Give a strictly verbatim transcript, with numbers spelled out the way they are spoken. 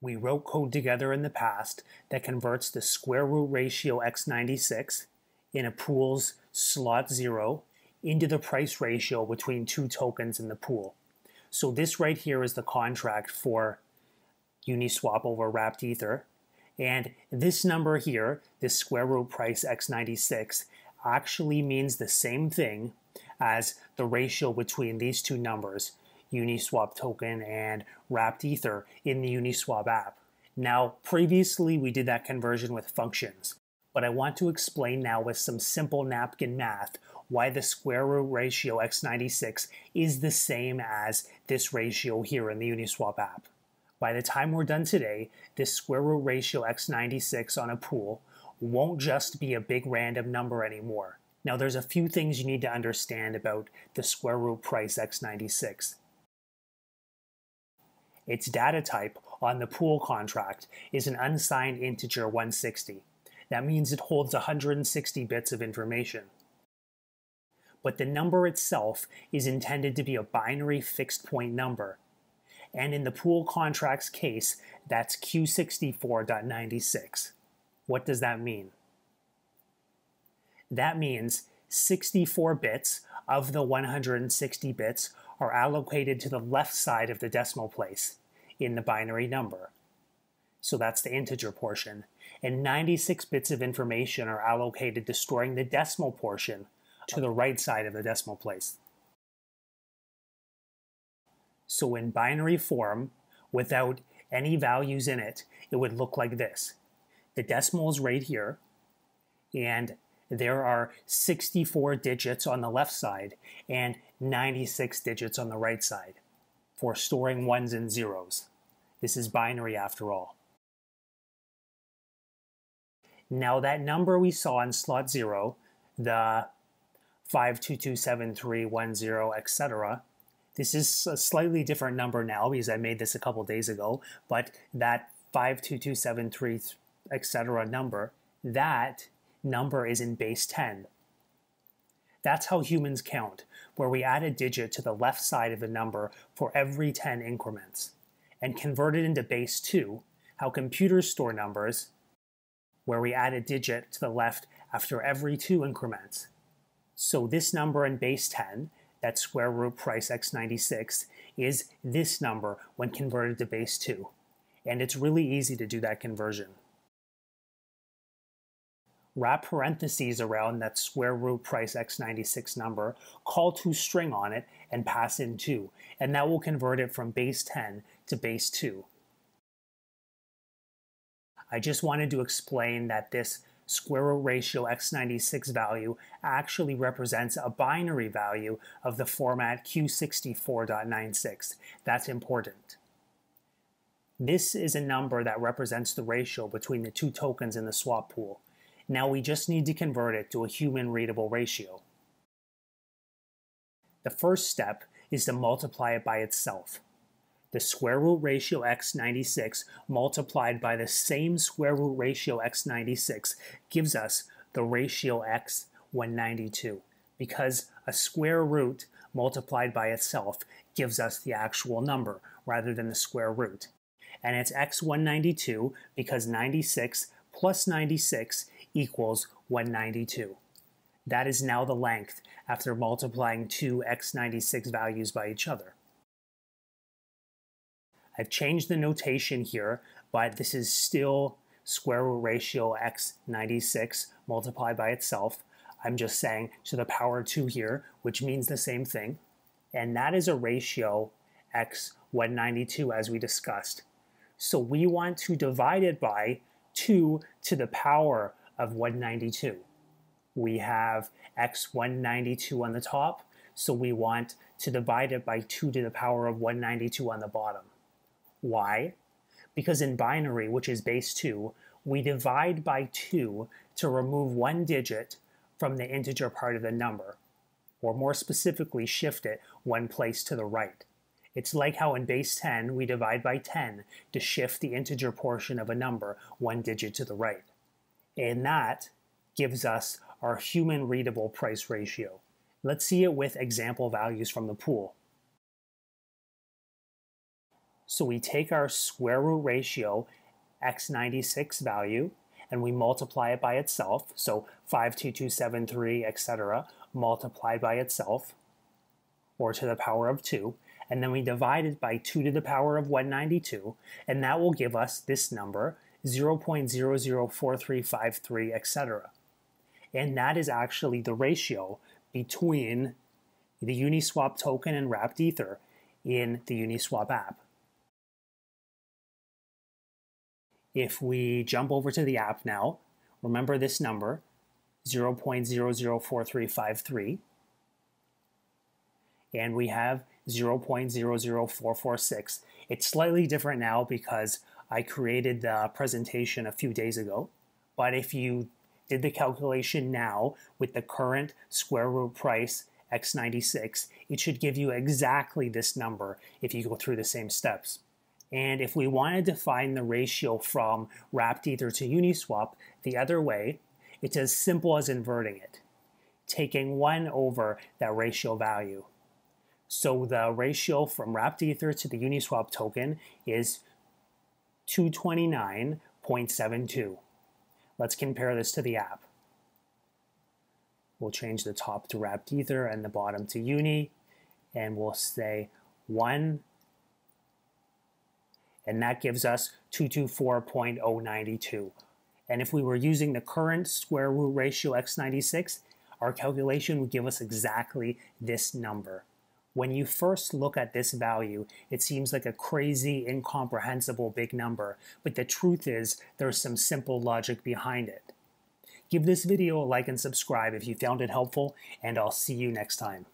We wrote code together in the past that converts the square root ratio x ninety-six in a pool's slot zero into the price ratio between two tokens in the pool. So this right here is the contract for Uniswap over wrapped ether. And this number here, this square root price x ninety-six, actually means the same thing as the ratio between these two numbers, Uniswap token and wrapped ether, in the Uniswap app. Now, previously we did that conversion with functions, but I want to explain now with some simple napkin math why the square root ratio x ninety-six is the same as this ratio here in the Uniswap app. By the time we're done today, this square root ratio x ninety-six on a pool won't just be a big random number anymore. Now, there's a few things you need to understand about the square root price x ninety-six. Its data type on the pool contract is an unsigned integer one sixty. That means it holds one hundred sixty bits of information. But the number itself is intended to be a binary fixed point number. And in the pool contract's case, that's Q sixty-four dot ninety-six. What does that mean? That means sixty-four bits of the one hundred sixty bits are allocated to the left side of the decimal place in the binary number. So that's the integer portion. And ninety-six bits of information are allocated to storing the decimal portion to the right side of the decimal place. So in binary form, without any values in it, it would look like this. The decimal is right here, and there are sixty-four digits on the left side and ninety-six digits on the right side for storing ones and zeros. This is binary after all. Now, that number we saw in slot zero, the five two two seven three one zero, et cetera, this is a slightly different number now because I made this a couple days ago, but that five two two seven three, et cetera number, that number is in base ten. That's how humans count, where we add a digit to the left side of the number for every ten increments, and convert it into base two, how computers store numbers, where we add a digit to the left after every two increments. So this number in base ten, that square root price x ninety-six, is this number when converted to base two. And it's really easy to do that conversion. Wrap parentheses around that square root price x ninety-six number, call toString on it, and pass in two, and that will convert it from base ten to base two. I just wanted to explain that this square root ratio x ninety-six value actually represents a binary value of the format Q sixty-four dot ninety-six. That's important. This is a number that represents the ratio between the two tokens in the swap pool. Now we just need to convert it to a human-readable ratio. The first step is to multiply it by itself. The square root ratio x ninety-six multiplied by the same square root ratio x ninety-six gives us the ratio x one ninety-two, because a square root multiplied by itself gives us the actual number rather than the square root. And it's x one ninety-two because ninety-six plus ninety-six equals one ninety-two. That is now the length after multiplying two x ninety-six values by each other. I've changed the notation here, but this is still square root ratio x ninety-six multiplied by itself. I'm just saying to the power two here, which means the same thing. And that is a ratio x one ninety-two as we discussed. So we want to divide it by two to the power of one ninety-two. We have x one ninety-two on the top, so we want to divide it by two to the power of one ninety-two on the bottom. Why? Because in binary, which is base two, we divide by two to remove one digit from the integer part of the number, or more specifically, shift it one place to the right. It's like how in base ten, we divide by ten to shift the integer portion of a number one digit to the right. And that gives us our human-readable price ratio. Let's see it with example values from the pool. So we take our square root ratio x ninety-six value and we multiply it by itself. So five two two seven three, et cetera, multiplied by itself, or to the power of two. And then we divide it by two to the power of one ninety-two. And that will give us this number, zero point zero zero four three five three, et cetera. And that is actually the ratio between the Uniswap token and wrapped ether in the Uniswap app. If we jump over to the app now, remember this number, zero point zero zero four three five three, and we have zero point zero zero four four six. It's slightly different now because I created the presentation a few days ago, but if you did the calculation now with the current square root price x ninety-six, it should give you exactly this number if you go through the same steps. And if we wanted to find the ratio from wrapped ether to Uniswap the other way, it's as simple as inverting it, taking one over that ratio value. So the ratio from wrapped ether to the Uniswap token is two twenty-nine point seven two. Let's compare this to the app. We'll change the top to wrapped ether and the bottom to Uni, and we'll say one, and that gives us two hundred twenty-four point zero nine two. And if we were using the current square root ratio x ninety-six, our calculation would give us exactly this number. When you first look at this value, it seems like a crazy, incomprehensible big number, but the truth is there's some simple logic behind it. Give this video a like and subscribe if you found it helpful, and I'll see you next time.